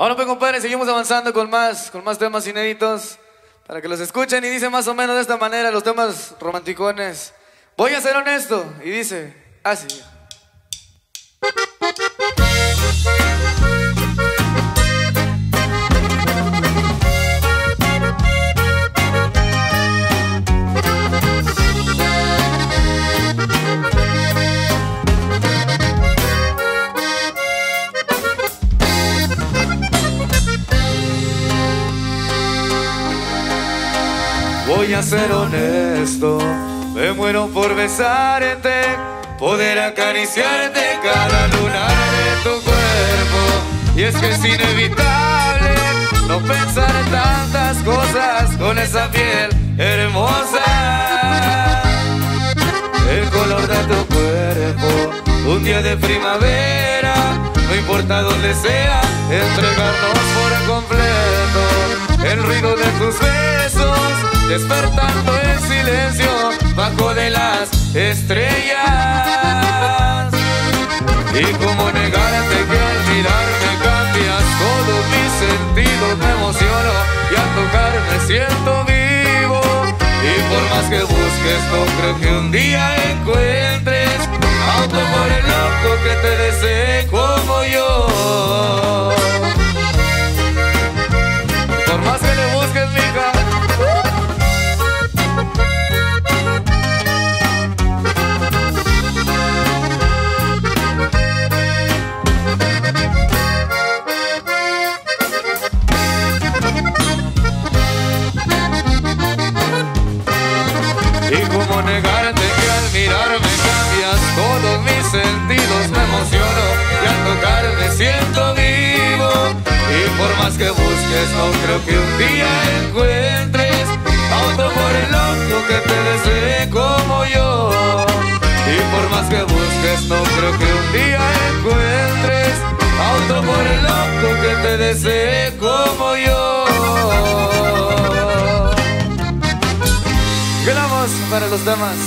Ahora pues, compadre, seguimos avanzando con más temas inéditos para que los escuchen, y dice más o menos de esta manera los temas romanticones. Voy a ser honesto, y dice así. Voy a ser honesto, me muero por besarte, poder acariciarte cada lunar de tu cuerpo. Y es que es inevitable no pensar en tantas cosas con esa piel hermosa. El color de tu cuerpo, un día de primavera, no importa dónde sea, entregarnos por completo. El ruido de tus besos, despertando el silencio bajo de las estrellas. Y como negarte que al mirarme cambias todo mi sentido. Me emociono y al tocarme siento vivo. Y por más que busques no creo que un día encuentres a otro por el loco que te desee como yo. Por más que le busques, mija. Negarte que al mirarme cambias todos mis sentidos. Me emociono y al tocarme siento vivo. Y por más que busques no creo que un día encuentres a otro por el loco que te desee como yo. Y por más que busques no creo que un día encuentres a otro por el loco que te desee como yo. Para los damas.